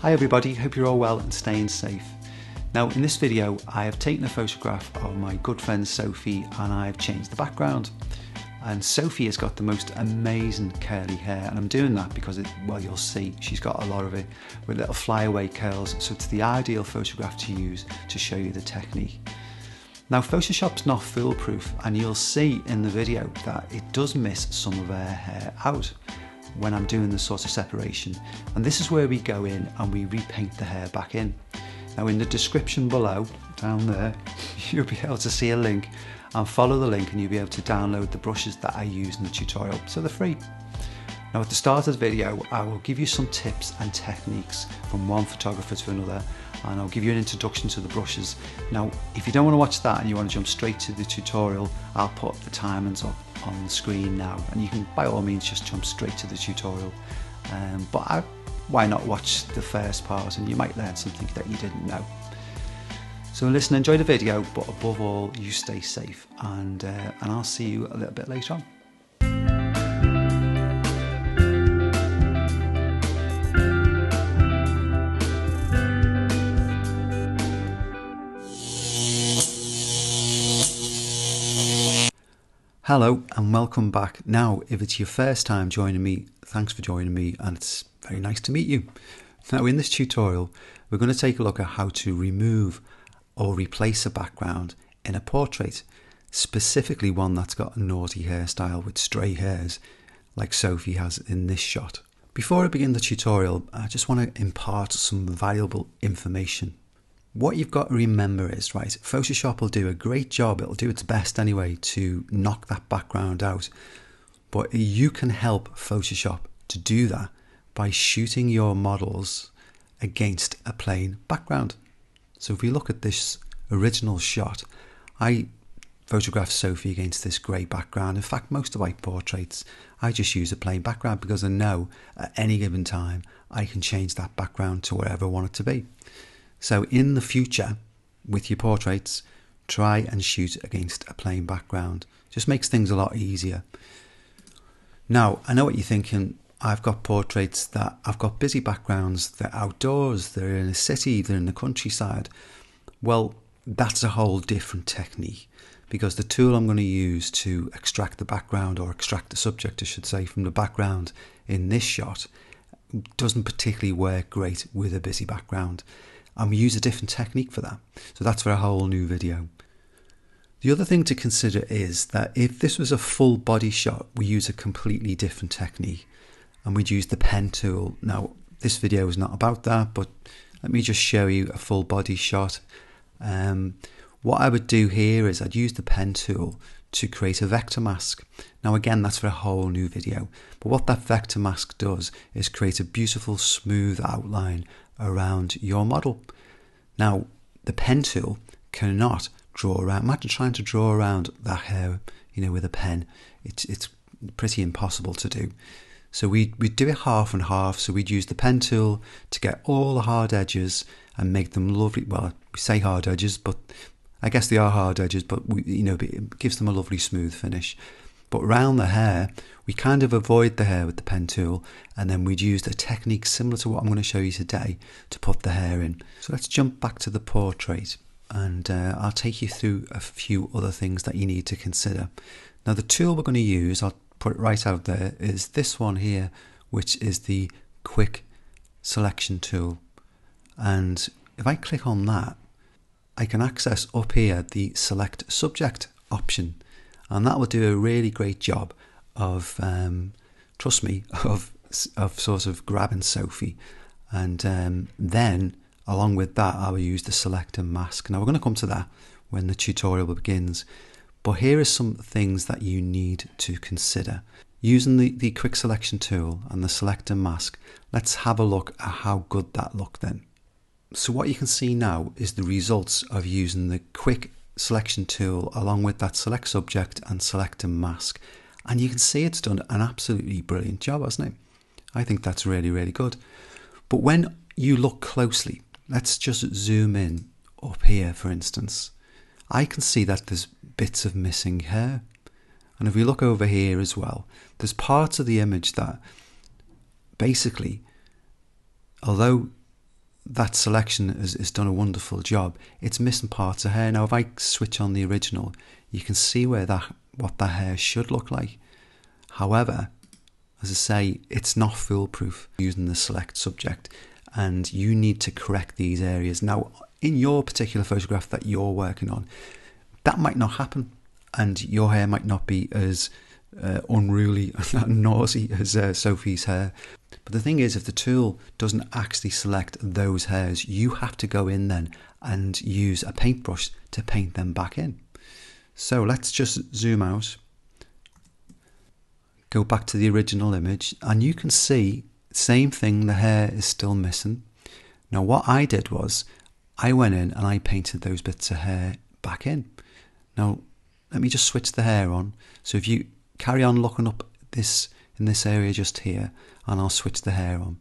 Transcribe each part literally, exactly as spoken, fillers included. Hi everybody, hope you're all well and staying safe. Now in this video I have taken a photograph of my good friend Sophie and I've changed the background. And Sophie has got the most amazing curly hair, and I'm doing that because, it, well, you'll see she's got a lot of it with little flyaway curls, so it's the ideal photograph to use to show you the technique. Now Photoshop's not foolproof, and you'll see in the video that it does miss some of her hair out when I'm doing this sort of separation, and this is where we go in and we repaint the hair back in. Now in the description below, down there, you'll be able to see a link, and follow the link and you'll be able to download the brushes that I use in the tutorial, so they're free. Now at the start of the video I will give you some tips and techniques from one photographer to another, and I'll give you an introduction to the brushes. Now if you don't want to watch that and you want to jump straight to the tutorial, I'll put the timings up on the screen now, and you can by all means just jump straight to the tutorial, um, but I, why not watch the first part, and you might learn something that you didn't know. So listen, enjoy the video, but above all you stay safe, and, uh, and I'll see you a little bit later on. Hello and welcome back. Now if it's your first time joining me, thanks for joining me, and it's very nice to meet you. Now in this tutorial we're going to take a look at how to remove or replace a background in a portrait, specifically one that's got a naughty hairstyle with stray hairs like Sophie has in this shot. Before I begin the tutorial I just want to impart some valuable information. What you've got to remember is, right, Photoshop will do a great job, it'll do its best anyway to knock that background out, but you can help Photoshop to do that by shooting your models against a plain background. So if we look at this original shot, I photographed Sophie against this grey background. In fact, most of my portraits I just use a plain background because I know at any given time I can change that background to wherever I want it to be. So in the future, with your portraits, try and shoot against a plain background. Just makes things a lot easier. Now, I know what you're thinking. I've got portraits that I've got busy backgrounds. They're outdoors, they're in a city, they're in the countryside. Well, that's a whole different technique, because the tool I'm going to use to extract the background, or extract the subject, I should say, from the background in this shot, doesn't particularly work great with a busy background. And we use a different technique for that. So that's for a whole new video. The other thing to consider is that if this was a full body shot, we use a completely different technique, and we'd use the pen tool. Now, this video is not about that, but let me just show you a full body shot. Um, what I would do here is I'd use the pen tool to create a vector mask. Now again, that's for a whole new video, but what that vector mask does is create a beautiful smooth outline around your model. Now the pen tool cannot draw around. Imagine trying to draw around that hair, you know, with a pen. It's, it's pretty impossible to do. So we'd, we'd do it half and half. So we'd use the pen tool to get all the hard edges and make them lovely. Well, we say hard edges, but I guess they are hard edges, but we, you know, it gives them a lovely smooth finish. But round the hair, we kind of avoid the hair with the pen tool, and then we'd use a technique similar to what I'm going to show you today to put the hair in. So let's jump back to the portrait, and uh, I'll take you through a few other things that you need to consider. Now the tool we're going to use, I'll put it right out there, is this one here, which is the quick selection tool. And if I click on that, I can access up here the select subject option, and that will do a really great job of, um, trust me, of, of sort of grabbing Sophie. And um, then along with that, I will use the select and mask. Now we're going to come to that when the tutorial begins, but here are some things that you need to consider. Using the, the quick selection tool and the select and mask, let's have a look at how good that looked then. So what you can see now is the results of using the quick selection tool along with that select subject and select and mask, and you can see it's done an absolutely brilliant job, hasn't it? I think that's really, really good. But when you look closely, let's just zoom in up here for instance, I can see that there's bits of missing hair, and if we look over here as well, there's parts of the image that basically, although that selection has, has done a wonderful job. It's missing parts of hair. Now if I switch on the original, you can see where that what that hair should look like. However, as I say, it's not foolproof using the select subject, and you need to correct these areas. Now in your particular photograph that you're working on, that might not happen, and your hair might not be as uh, unruly and noisy as uh, Sophie's hair. But the thing is, if the tool doesn't actually select those hairs, you have to go in then and use a paintbrush to paint them back in. So let's just zoom out, go back to the original image, and you can see, same thing, the hair is still missing. Now what I did was, I went in and I painted those bits of hair back in. Now let me just switch the hair on. So if you carry on looking up this in this area just here, and I'll switch the hair on.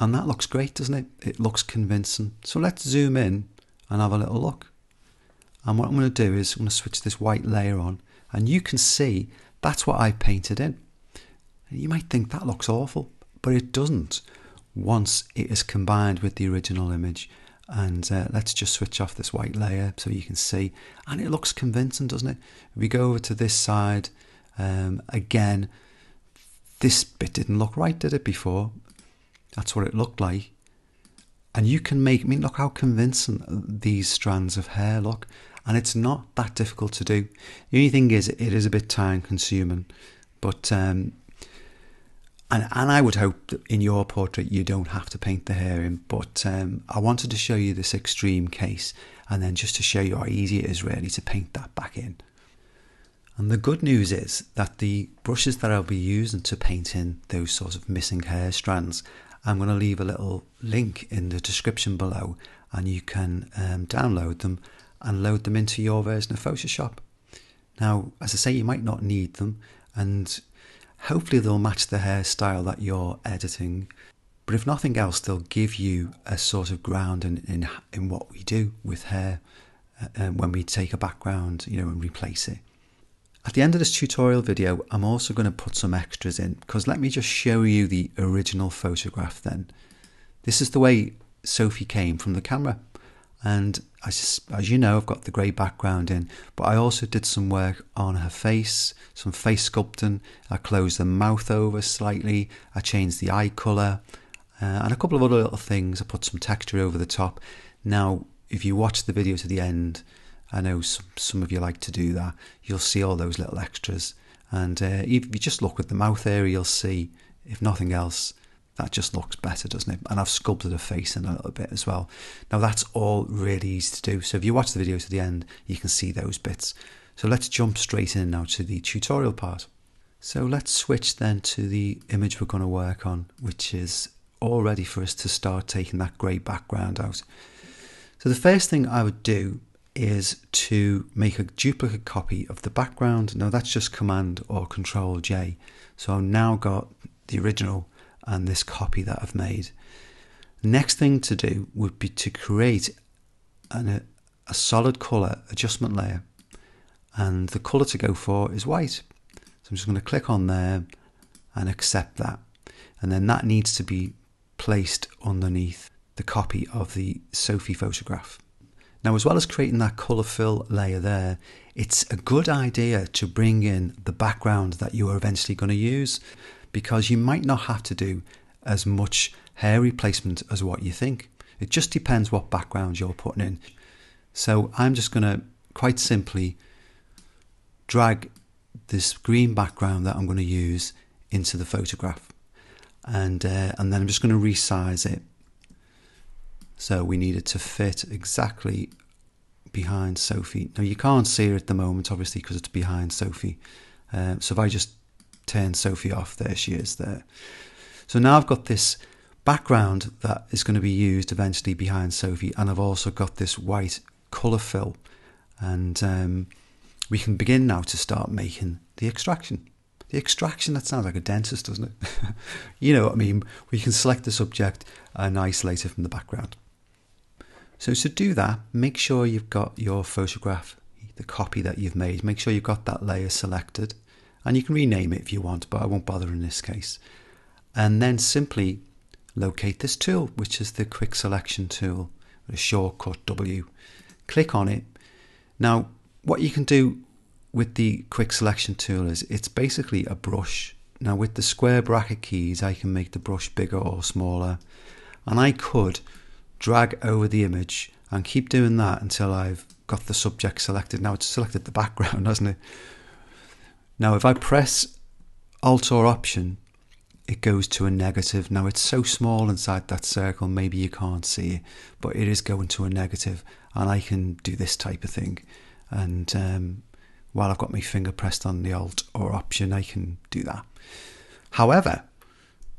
And that looks great, doesn't it? It looks convincing. So let's zoom in and have a little look. And what I'm going to do is I'm going to switch this white layer on, and you can see that's what I painted in. And you might think that looks awful, but it doesn't once it is combined with the original image. And uh, let's just switch off this white layer so you can see. And it looks convincing, doesn't it? If we go over to this side, um, again, this bit didn't look right, did it, before? That's what it looked like. And you can make, I mean, look how convincing these strands of hair look. And it's not that difficult to do. The only thing is, it is a bit time consuming. But, um, and, and I would hope that in your portrait, you don't have to paint the hair in. But um, I wanted to show you this extreme case, and then just to show you how easy it is really to paint that back in. And the good news is that the brushes that I'll be using to paint in those sorts of missing hair strands, I'm going to leave a little link in the description below, and you can um, download them and load them into your version of Photoshop. Now, as I say, you might not need them, and hopefully they'll match the hairstyle that you're editing. But if nothing else, they'll give you a sort of ground in, in, in what we do with hair uh, when we take a background, you know, and replace it. At the end of this tutorial video, I'm also going to put some extras in, because let me just show you the original photograph then. This is the way Sophie came from the camera. And as, as you know, I've got the grey background in, but I also did some work on her face, some face sculpting. I closed the mouth over slightly. I changed the eye colour uh, and a couple of other little things. I put some texture over the top. Now, if you watch the video to the end, I know some, some of you like to do that. You'll see all those little extras. And uh, if you just look at the mouth area, you'll see, if nothing else, that just looks better, doesn't it? And I've sculpted her face in a little bit as well. Now that's all really easy to do. So if you watch the video to the end, you can see those bits. So let's jump straight in now to the tutorial part. So let's switch then to the image we're going to work on, which is all ready for us to start taking that grey background out. So the first thing I would do is to make a duplicate copy of the background. Now that's just Command or Control J. So I've now got the original and this copy that I've made. Next thing to do would be to create an, a, a solid color adjustment layer. And the color to go for is white. So I'm just going to click on there and accept that. And then that needs to be placed underneath the copy of the Sophie photograph. Now, as well as creating that colour fill layer there, it's a good idea to bring in the background that you are eventually going to use, because you might not have to do as much hair replacement as what you think. It just depends what background you're putting in. So I'm just going to quite simply drag this green background that I'm going to use into the photograph. And, uh, and then I'm just going to resize it. So we need it to fit exactly behind Sophie. Now you can't see her at the moment, obviously, because it's behind Sophie. Um, so if I just turn Sophie off, there she is there. So now I've got this background that is going to be used eventually behind Sophie. And I've also got this white colour fill. And um, we can begin now to start making the extraction. The extraction, that sounds like a dentist, doesn't it? You know what I mean? We can select the subject and isolate it from the background. So to do that, make sure you've got your photograph, the copy that you've made, make sure you've got that layer selected, and you can rename it if you want, but I won't bother in this case. And then simply locate this tool, which is the quick selection tool, a shortcut W. Click on it. Now, what you can do with the quick selection tool is it's basically a brush. Now, with the square bracket keys, I can make the brush bigger or smaller, and I could drag over the image and keep doing that until I've got the subject selected. Now, it's selected the background, hasn't it? Now, if I press Alt or Option, it goes to a negative. Now, it's so small inside that circle, maybe you can't see it, but it is going to a negative, and I can do this type of thing. And um, while I've got my finger pressed on the Alt or Option, I can do that. However,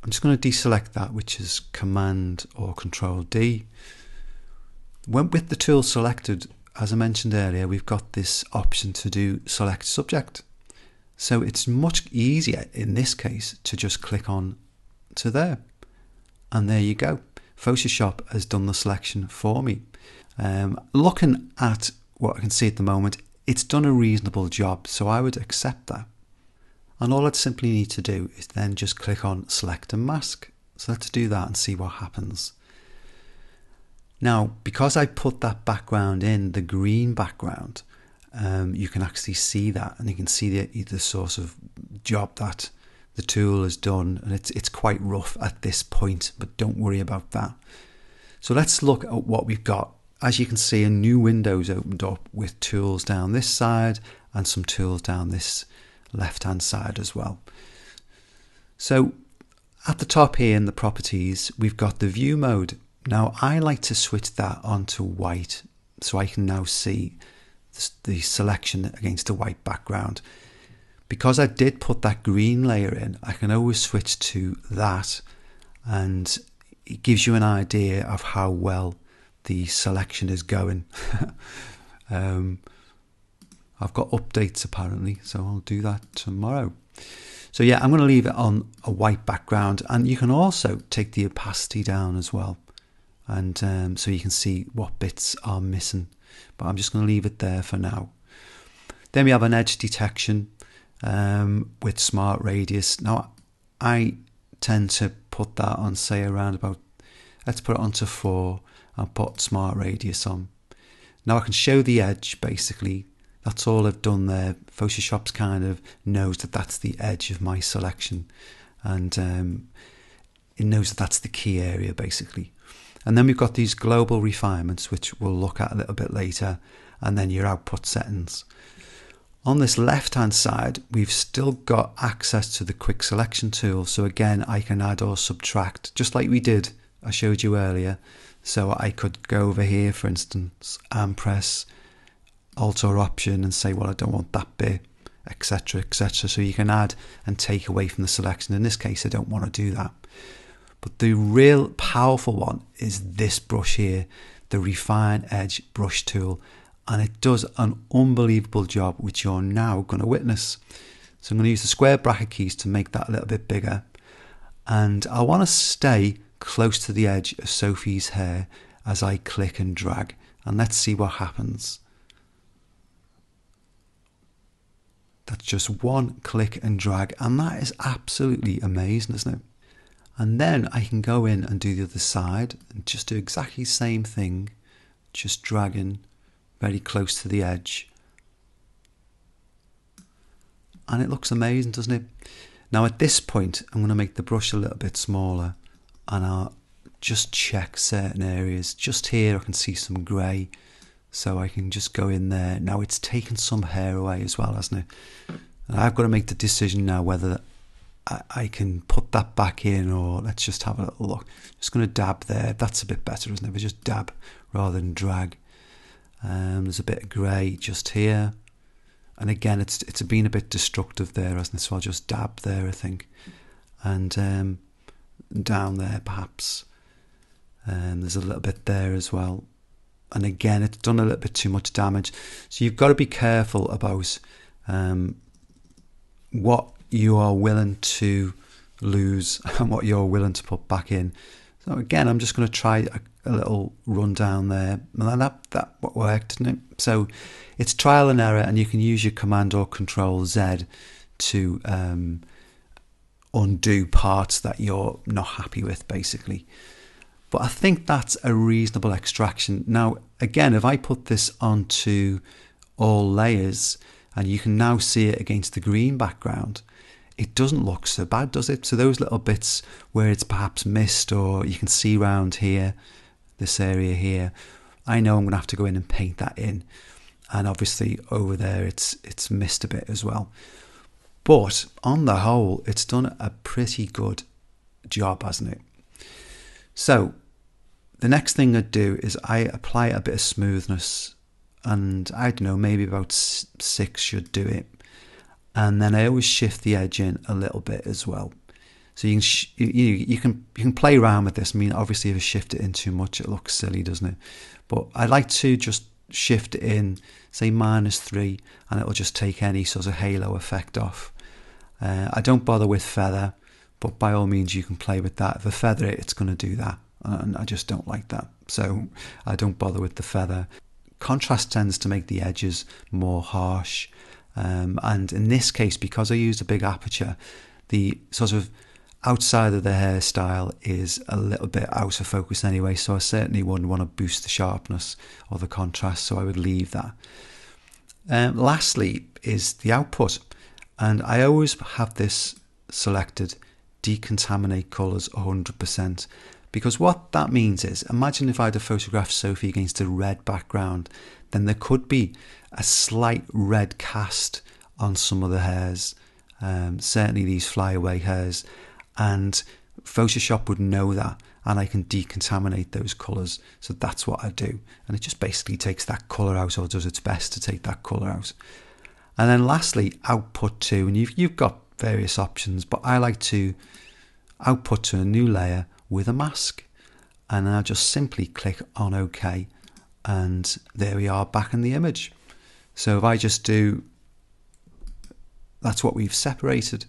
I'm just going to deselect that, which is Command or Control D. When, with the tool selected, as I mentioned earlier, we've got this option to do Select Subject. So it's much easier in this case to just click on to there. And there you go. Photoshop has done the selection for me. Um, looking at what I can see at the moment, it's done a reasonable job, so I would accept that. And all I'd simply need to do is then just click on Select and Mask. So let's do that and see what happens. Now, because I put that background in, the green background, um, you can actually see that, and you can see the, the sort of job that the tool has done, and it's, it's quite rough at this point, but don't worry about that. So let's look at what we've got. As you can see, a new window's opened up with tools down this side and some tools down this left-hand side as well. So at the top here in the properties, we've got the view mode. Now I like to switch that onto white, so I can now see the selection against a white background. Because I did put that green layer in, I can always switch to that, and it gives you an idea of how well the selection is going. um, I've got updates apparently, so I'll do that tomorrow. So yeah, I'm going to leave it on a white background, and you can also take the opacity down as well, and um, so you can see what bits are missing, but I'm just going to leave it there for now. Then we have an edge detection um, with smart radius. Now I tend to put that on, say, around about, let's put it onto four and put smart radius on. Now I can show the edge, basically. That's all I've done there. Photoshop's kind of knows that that's the edge of my selection, and um, it knows that that's the key area, basically. And then we've got these global refinements, which we'll look at a little bit later, and then your output settings. On this left-hand side, we've still got access to the quick selection tool. So again, I can add or subtract, just like we did, I showed you earlier. So I could go over here, for instance, and press Alt or Option and say, well, I don't want that bit, et cetera, et cetera. So you can add and take away from the selection. In this case, I don't want to do that. But the real powerful one is this brush here, the Refine Edge brush tool, and it does an unbelievable job, which you're now going to witness. So I'm going to use the square bracket keys to make that a little bit bigger, and I want to stay close to the edge of Sophie's hair as I click and drag, and let's see what happens. That's just one click and drag, and that is absolutely amazing, isn't it? And then I can go in and do the other side and just do exactly the same thing, just dragging very close to the edge. And it looks amazing, doesn't it? Now at this point, I'm going to make the brush a little bit smaller, and I'll just check certain areas. Just here I can see some grey, so I can just go in there. Now it's taken some hair away as well, hasn't it? And I've got to make the decision now whether I can put that back in, or let's just have a little look. Just going to dab there. That's a bit better, isn't it? We just dab rather than drag. Um, there's a bit of grey just here, and again, it's it's been a bit destructive there, hasn't it? So I'll just dab there, I think, and um, down there perhaps. Um, there's a little bit there as well, and again, it's done a little bit too much damage. So you've got to be careful about um, what you are willing to lose and what you're willing to put back in. So again, I'm just going to try a, a little run down there, and that, that worked, didn't it? So it's trial and error, and you can use your Command or Control Z to um, undo parts that you're not happy with, basically. But I think that's a reasonable extraction. Now, again, if I put this onto all layers, and you can now see it against the green background, it doesn't look so bad, does it? So those little bits where it's perhaps missed, or you can see round here, this area here, I know I'm going to have to go in and paint that in. And obviously over there, it's it's missed a bit as well. But on the whole, it's done a pretty good job, hasn't it? So the next thing I do is I apply a bit of smoothness, and I don't know, maybe about six should do it. And then I always shift the edge in a little bit as well. So you can sh you, you can you can play around with this. I mean, obviously if you shift it in too much, it looks silly, doesn't it? But I like to just shift it in, say minus three, and it'll just take any sort of halo effect off. Uh, I don't bother with feather, but by all means you can play with that. If I feather it, it's going to do that, and I just don't like that. So I don't bother with the feather. Contrast tends to make the edges more harsh. Um, and in this case, because I used a big aperture, the sort of outside of the hairstyle is a little bit out of focus anyway, so I certainly wouldn't want to boost the sharpness or the contrast, so I would leave that. Um, lastly is the output, and I always have this selected, decontaminate colours one hundred percent, because what that means is, imagine if I'd have photographed Sophie against a red background, then there could be a slight red cast on some of the hairs, um, certainly these flyaway hairs, and Photoshop would know that, and I can decontaminate those colours. So that's what I do, and it just basically takes that colour out, or does its best to take that colour out. And then lastly, output to, and you've, you've got various options, but I like to output to a new layer with a mask, and I'll just simply click on OK, and there we are back in the image. So if I just do, that's what we've separated.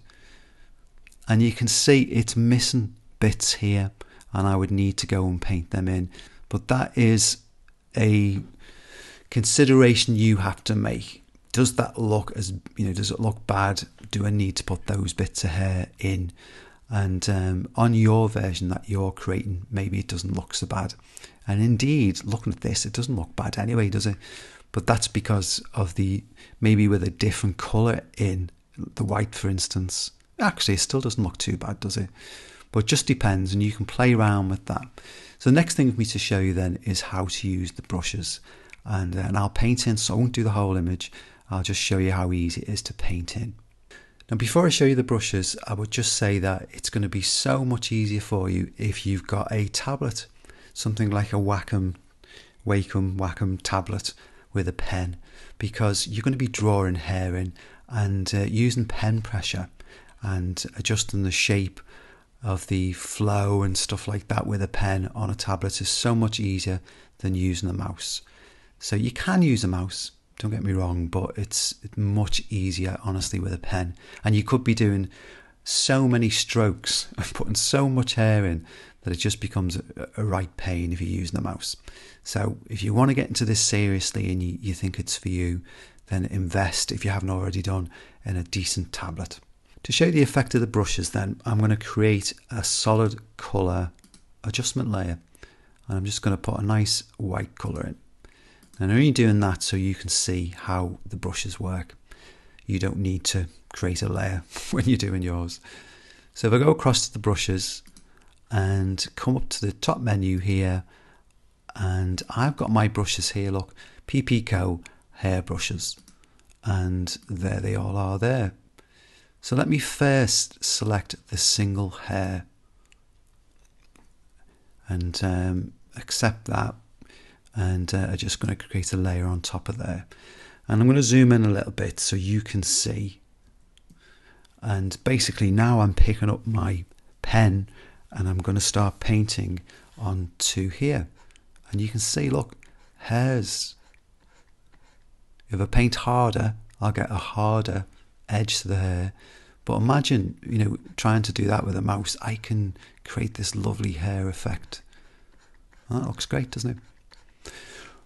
And you can see it's missing bits here, and I would need to go and paint them in. But that is a consideration you have to make. Does that look as, you know, does it look bad? Do I need to put those bits of hair in? And um, on your version that you're creating, maybe it doesn't look so bad. And indeed, looking at this, it doesn't look bad anyway, does it? But that's because of the, maybe with a different colour in, the white for instance. Actually, it still doesn't look too bad, does it? But it just depends, and you can play around with that. So the next thing for me to show you then is how to use the brushes. And, uh, and I'll paint in, so I won't do the whole image. I'll just show you how easy it is to paint in. Now, before I show you the brushes, I would just say that it's going to be so much easier for you if you've got a tablet, something like a Wacom, Wacom, Wacom tablet with a pen, because you're going to be drawing hair in and uh, using pen pressure and adjusting the shape of the flow and stuff like that with a pen on a tablet is so much easier than using a mouse. So you can use a mouse, don't get me wrong, but it's much easier, honestly, with a pen. And you could be doing so many strokes and putting so much hair in that it just becomes a, a right pain if you're using a mouse. So if you want to get into this seriously and you, you think it's for you, then invest, if you haven't already done, in a decent tablet. To show you the effect of the brushes then, I'm going to create a solid colour adjustment layer, and I'm just going to put a nice white colour in. And I'm only doing that so you can see how the brushes work. You don't need to create a layer when you're doing yours. So if I go across to the brushes and come up to the top menu here, and I've got my brushes here, look, P P Co hair brushes, and there they all are there. So let me first select the single hair and um, accept that, and uh, I'm just going to create a layer on top of there, and I'm going to zoom in a little bit so you can see. And basically now I'm picking up my pen and I'm going to start painting onto here, and you can see, look, hairs. If I paint harder, I'll get a harder edge to the hair. But imagine, you know, trying to do that with a mouse. I can create this lovely hair effect. That looks great, doesn't it?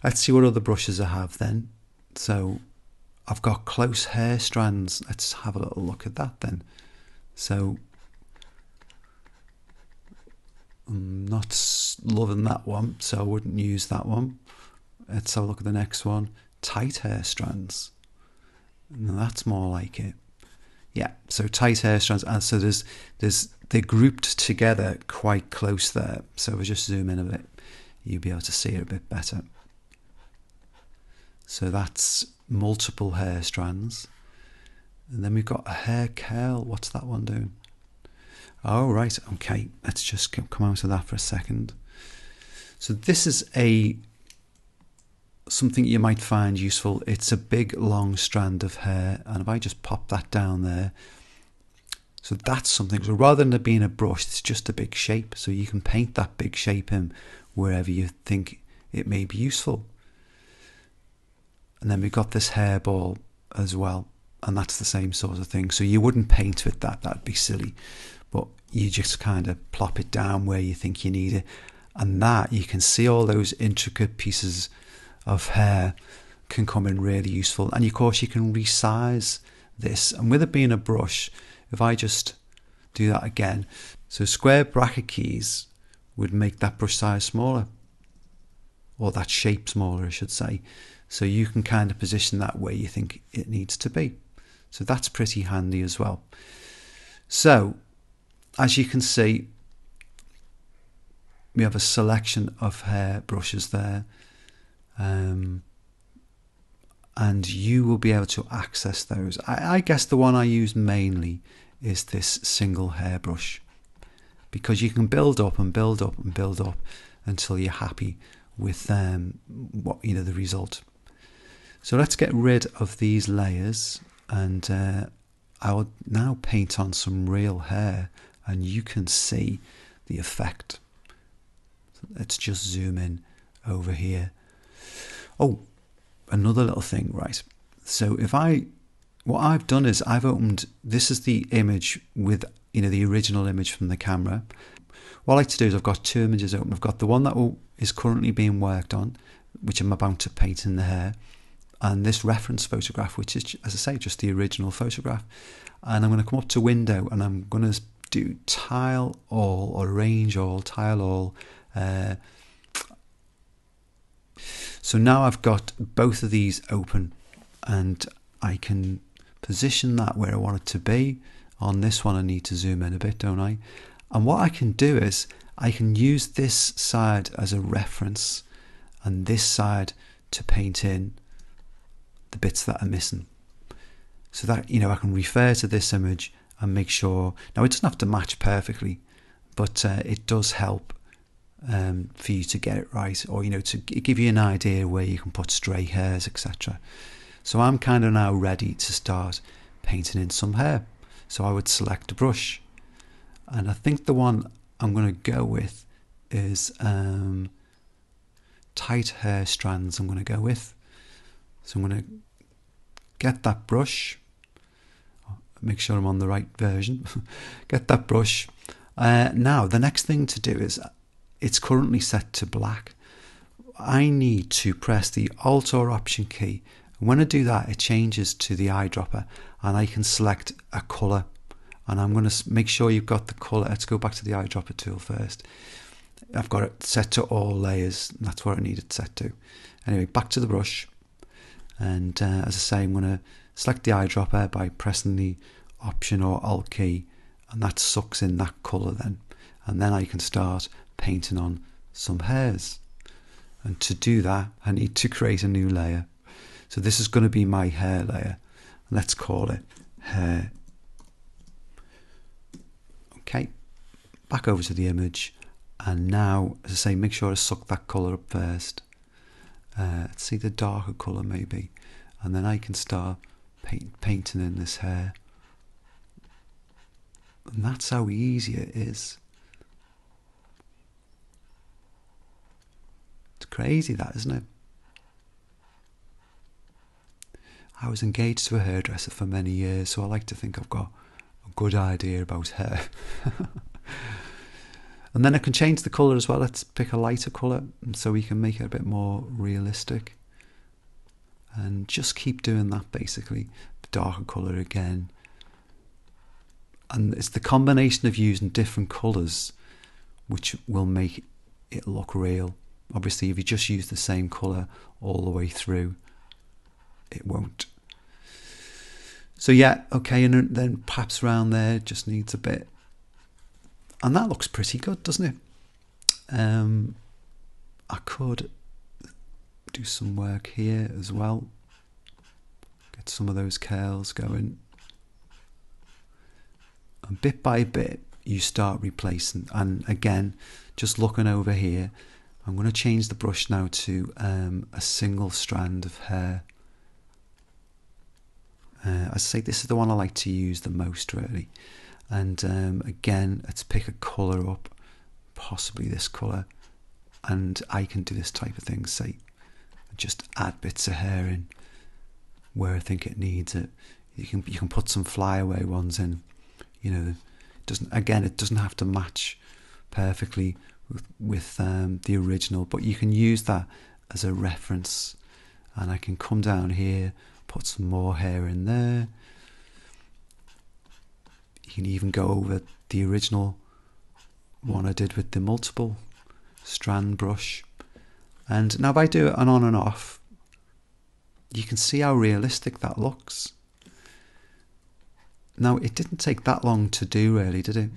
Let's see what other brushes I have then. So I've got close hair strands. Let's have a little look at that then. So not loving that one, so I wouldn't use that one. Let's have a look at the next one. Tight hair strands. Now that's more like it. Yeah, so tight hair strands. And so there's, there's, they're grouped together quite close there. So we'll just zoom in a bit. You'll be able to see it a bit better. So that's multiple hair strands. And then we've got a hair curl. What's that one doing? Oh, right. Okay, let's just come out of that for a second. So this is a something you might find useful. It's a big, long strand of hair. And if I just pop that down there, so that's something. So rather than it being a brush, it's just a big shape. So you can paint that big shape in wherever you think it may be useful. And then we've got this hairball as well. And that's the same sort of thing. So you wouldn't paint with that. That'd be silly. But you just kind of plop it down where you think you need it. And that, you can see all those intricate pieces of hair can come in really useful. And of course, you can resize this. And with it being a brush, if I just do that again, so square bracket keys would make that brush size smaller, or that shape smaller, I should say. So you can kind of position that where you think it needs to be. So that's pretty handy as well. So as you can see, we have a selection of hair brushes there. Um, and you will be able to access those. I, I guess the one I use mainly is this single hairbrush, because you can build up and build up and build up until you're happy with um, what you know the result. So let's get rid of these layers, and uh, I will now paint on some real hair, and you can see the effect. So let's just zoom in over here. Oh, another little thing, right? So if I, what I've done is I've opened, this is the image with, you know, the original image from the camera. What I like to do is I've got two images open. I've got the one that will, is currently being worked on, which I'm about to paint in the hair, and this reference photograph, which is, as I say, just the original photograph. And I'm going to come up to window, and I'm going to do tile all, or arrange all, tile all, uh, so now I've got both of these open, and I can position that where I want it to be. On this one, I need to zoom in a bit, don't I? And what I can do is I can use this side as a reference and this side to paint in the bits that are missing. So that, you know, I can refer to this image and make sure. Now, it doesn't have to match perfectly, but uh, it does help. Um, for you to get it right, or you know, to give you an idea where you can put stray hairs, et cetera. So I'm kind of now ready to start painting in some hair. So I would select a brush, and I think the one I'm going to go with is um, tight hair strands. I'm going to go with. So I'm going to get that brush. Make sure I'm on the right version. Get that brush. Uh, now the next thing to do is. It's currently set to black. I need to press the Alt or Option key. When I do that, it changes to the eyedropper, and I can select a colour. And I'm going to make sure you've got the colour. Let's go back to the eyedropper tool first. I've got it set to all layers. And that's where I need it set to. Anyway, back to the brush. And uh, as I say, I'm going to select the eyedropper by pressing the Option or Alt key. And that sucks in that colour then. And then I can start painting on some hairs. And to do that, I need to create a new layer. So this is going to be my hair layer. Let's call it hair. Okay, back over to the image. And now, as I say, make sure I suck that colour up first. Uh, let's see the darker colour maybe. And then I can start paint, painting in this hair. And that's how easy it is. It's crazy that, isn't it? I was engaged to a hairdresser for many years, so I like to think I've got a good idea about hair. And then I can change the colour as well. Let's pick a lighter colour so we can make it a bit more realistic. And just keep doing that, basically. The darker colour again. And it's the combination of using different colours which will make it look real. Obviously, if you just use the same colour all the way through, it won't. So yeah, okay, and then perhaps around there just needs a bit. And that looks pretty good, doesn't it? Um, I could do some work here as well. Get some of those curls going. And bit by bit, you start replacing. And again, just looking over here, I'm going to change the brush now to um, a single strand of hair. Uh, I say this is the one I like to use the most, really. And um, again, let's pick a colour up, possibly this colour. And I can do this type of thing, say, just add bits of hair in where I think it needs it. You can you can put some flyaway ones in. You know, it doesn't again, it doesn't have to match perfectly with, with um, the original, but you can use that as a reference. And I can come down here, put some more hair in there. You can even go over the original one I did with the multiple strand brush. And now if I do it on and off, you can see how realistic that looks. Now it didn't take that long to do really, did it?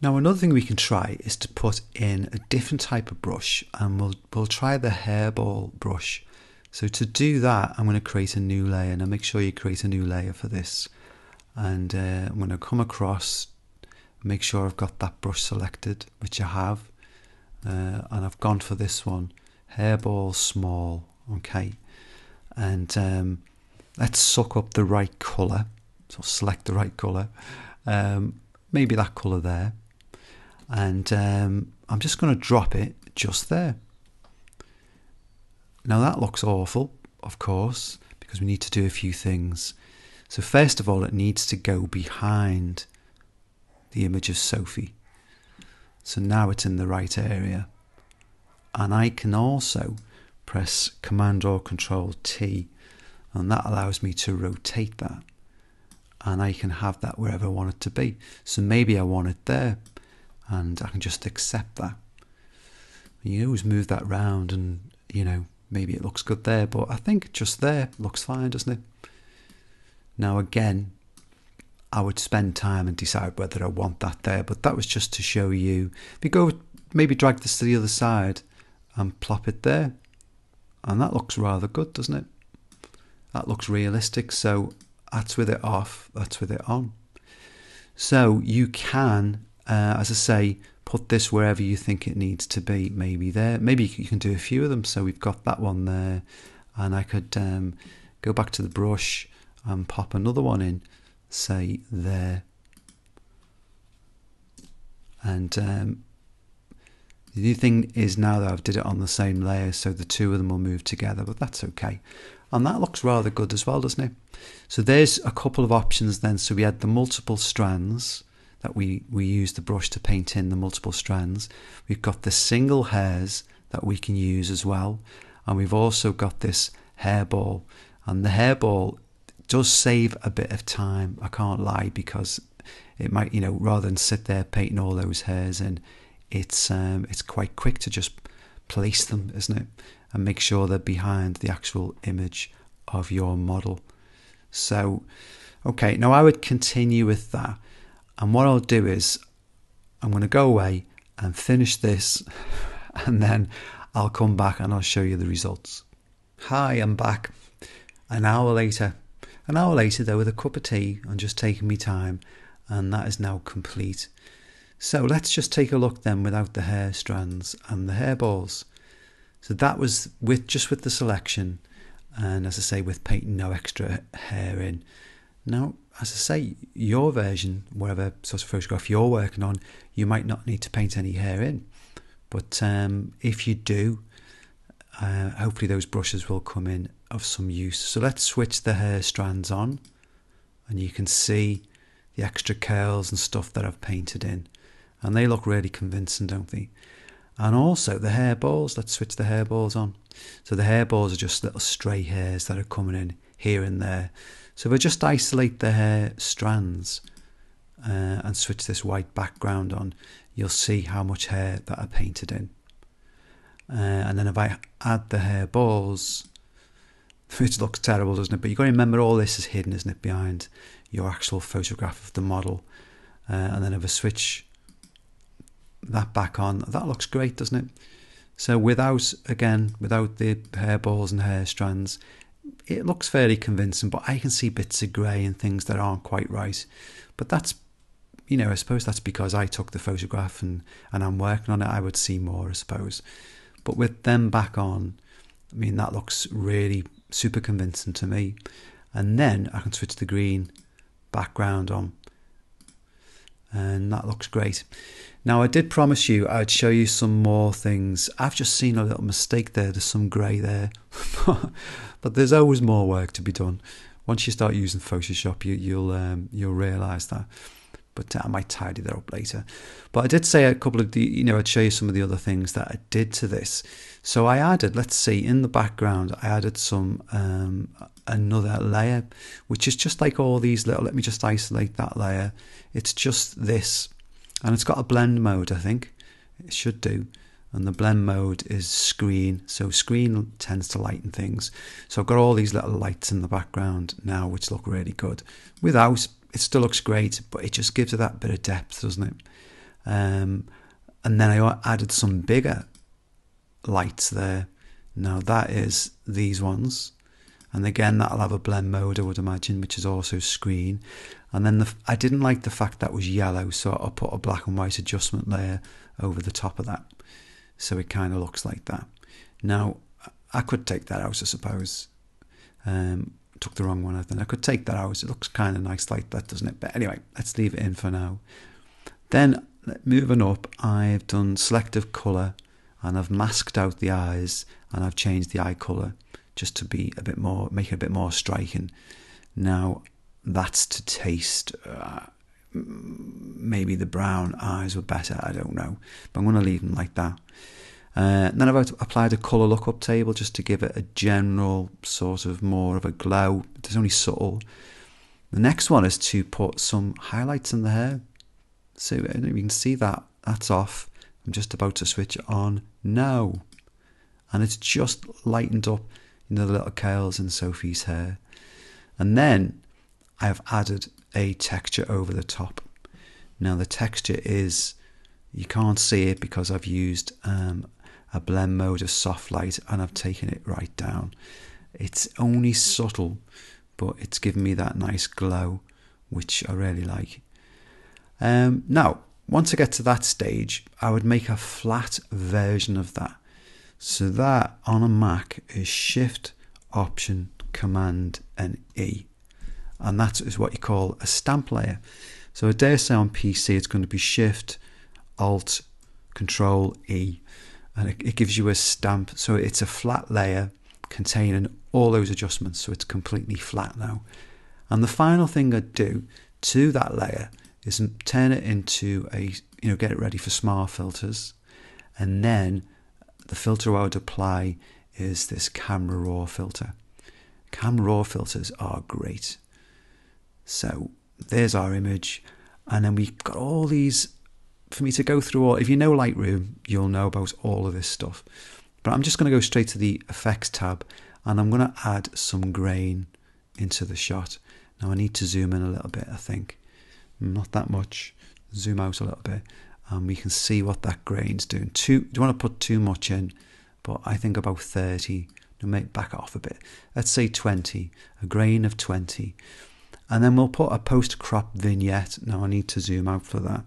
Now another thing we can try is to put in a different type of brush, and we'll, we'll try the hairball brush. So to do that, I'm going to create a new layer. Now make sure you create a new layer for this. And uh, I'm going to come across, make sure I've got that brush selected, which I have. Uh, and I've gone for this one, hairball small, okay. And um, let's suck up the right colour. So select the right colour, um, maybe that colour there. And um, I'm just going to drop it just there. Now that looks awful, of course, because we need to do a few things. So first of all, it needs to go behind the image of Sophie. So now it's in the right area. And I can also press Command or Control T, and that allows me to rotate that. And I can have that wherever I want it to be. So maybe I want it there, and I can just accept that. You can always move that round, and you know, maybe it looks good there, but I think just there looks fine, doesn't it? Now again, I would spend time and decide whether I want that there, but that was just to show you. If you go, maybe drag this to the other side and plop it there. And that looks rather good, doesn't it? That looks realistic, so that's with it off, that's with it on. So you can, uh, as I say, put this wherever you think it needs to be, maybe there. Maybe you can do a few of them, so we've got that one there. And I could um, go back to the brush and pop another one in, say there. And um, the new thing is now that I've did it on the same layer, so the two of them will move together, but that's okay. And that looks rather good as well, doesn't it? So there's a couple of options then. So we had the multiple strands that we, we used the brush to paint in the multiple strands. We've got the single hairs that we can use as well. And we've also got this hairball, and the hairball does save a bit of time, I can't lie, because it might, you know, rather than sit there painting all those hairs in, it's um, it's quite quick to just place them, isn't it? And make sure they're behind the actual image of your model. So, okay, now I would continue with that. And what I'll do is I'm going to go away and finish this, and then I'll come back and I'll show you the results. Hi, I'm back an hour later. An hour later though, with a cup of tea and just taking me time, and that is now complete. So let's just take a look then without the hair strands and the hairballs. So that was with just with the selection, and as I say, with painting no extra hair in. Now, as I say, your version, whatever sort of photograph you're working on, you might not need to paint any hair in. But um, if you do, uh, hopefully those brushes will come in of some use. So let's switch the hair strands on, and you can see the extra curls and stuff that I've painted in, and they look really convincing, don't they? And also the hairballs, let's switch the hairballs on. So the hairballs are just little stray hairs that are coming in here and there. So if I just isolate the hair strands uh, and switch this white background on, you'll see how much hair that I painted in. Uh, and then if I add the hair balls, which looks terrible, doesn't it? But you've got to remember all this is hidden, isn't it, behind your actual photograph of the model. Uh, and then if I switch that back on, that looks great, doesn't it? So without, again, without the hair balls and hair strands, it looks fairly convincing, but I can see bits of grey and things that aren't quite right. But that's, you know, I suppose that's because I took the photograph and, and I'm working on it. I would see more, I suppose. But with them back on, I mean, that looks really super convincing to me. And then I can switch the green background on. And that looks great. Now, I did promise you I'd show you some more things. I've just seen a little mistake there. There's some grey there. But there's always more work to be done. Once you start using Photoshop, you, you'll um, you'll realise that. But I might tidy that up later. But I did say a couple of the, you know, I'd show you some of the other things that I did to this. So I added, let's see, in the background, I added some, um, another layer, which is just like all these little, let me just isolate that layer. It's just this, and it's got a blend mode, I think. It should do. And the blend mode is screen. So screen tends to lighten things. So I've got all these little lights in the background now, which look really good. Without, it still looks great, but it just gives it that bit of depth, doesn't it? Um, and then I added some bigger lights there. Now that is these ones. And again, that'll have a blend mode, I would imagine, which is also screen. And then the, I didn't like the fact that was yellow, so I put a black and white adjustment layer over the top of that. So it kind of looks like that. Now, I could take that out, I suppose. Um, took the wrong one out then. I could take that out. It looks kind of nice like that, doesn't it? But anyway, let's leave it in for now. Then, moving up, I've done selective colour, and I've masked out the eyes, and I've changed the eye colour just to be a bit more, make it a bit more striking. Now, that's to taste. Uh, maybe the brown eyes were better, I don't know. But I'm going to leave them like that. Uh, then I've applied a colour lookup table just to give it a general sort of more of a glow. It's only subtle. The next one is to put some highlights in the hair. So I don't know if you can see that. That's off. I'm just about to switch it on now. And it's just lightened up, you know, the little curls in Sophie's hair. And then I have added a texture over the top. Now the texture is, you can't see it because I've used um, a blend mode of soft light and I've taken it right down. It's only subtle, but it's given me that nice glow, which I really like. Um, now, once I get to that stage, I would make a flat version of that. So that on a Mac is Shift, Option, Command and E. And that is what you call a stamp layer. So I dare say on P C it's going to be Shift, Alt, Control, E. And it, it gives you a stamp. So it's a flat layer containing all those adjustments. So it's completely flat now. And the final thing I do to that layer is turn it into a, you know, get it ready for smart filters. And then the filter I would apply is this Camera Raw filter. Camera Raw filters are great. So there's our image. And then we've got all these for me to go through. All, if you know Lightroom, you'll know about all of this stuff. But I'm just going to go straight to the Effects tab and I'm going to add some grain into the shot. Now I need to zoom in a little bit, I think. Not that much. Zoom out a little bit. And we can see what that grain's doing. Too, do you want to put too much in? But I think about thirty. We'll make back off a bit. Let's say twenty. A grain of twenty. And then we'll put a post-crop vignette. Now I need to zoom out for that.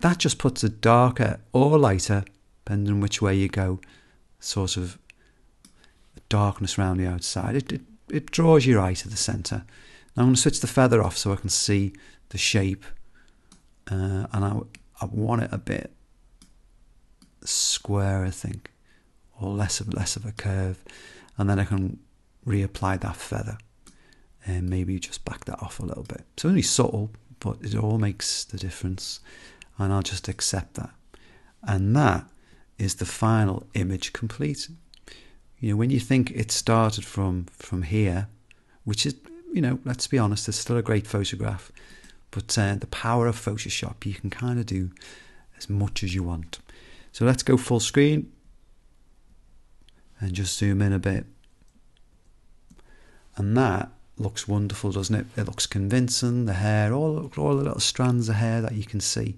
That just puts a darker or lighter, depending on which way you go, sort of darkness around the outside. It, it, it draws your eye to the centre. Now I'm going to switch the feather off so I can see the shape. Uh, and I, I want it a bit square, I think, or less of less of a curve. And then I can reapply that feather and maybe just back that off a little bit. It's only subtle, but it all makes the difference. And I'll just accept that. And that is the final image complete. You know, when you think it started from, from here, which is, you know, let's be honest, it's still a great photograph. But uh, the power of Photoshop, you can kind of do as much as you want. So let's go full screen and just zoom in a bit. And that looks wonderful, doesn't it? It looks convincing, the hair, all, all the little strands of hair that you can see.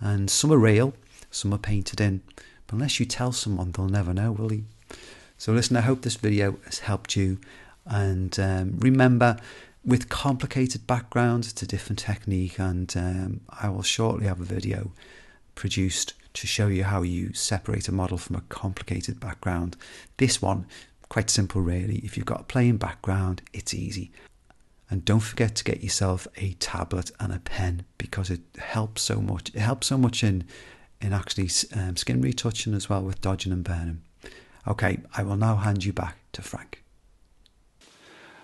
And some are real, some are painted in. But unless you tell someone, they'll never know, will you? So listen, I hope this video has helped you. And um, remember, with complicated backgrounds, it's a different technique. And um, I will shortly have a video produced to show you how you separate a model from a complicated background. This one, quite simple really. If you've got a plain background, it's easy. And don't forget to get yourself a tablet and a pen, because it helps so much. It helps so much in, in actually um, skin retouching as well, with dodging and burning. Okay, I will now hand you back to Frank.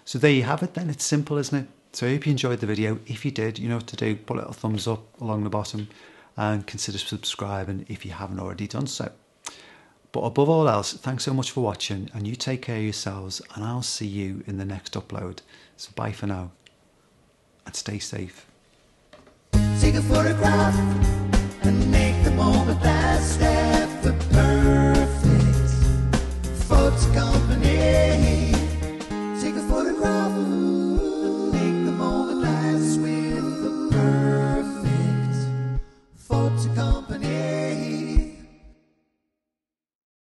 So there you have it then. It's simple, isn't it? So I hope you enjoyed the video. If you did, you know what to do. Put a little thumbs up along the bottom and consider subscribing if you haven't already done so. But above all else, thanks so much for watching, and you take care of yourselves, and I'll see you in the next upload. So bye for now, and stay safe. Take a photograph and make the moment last.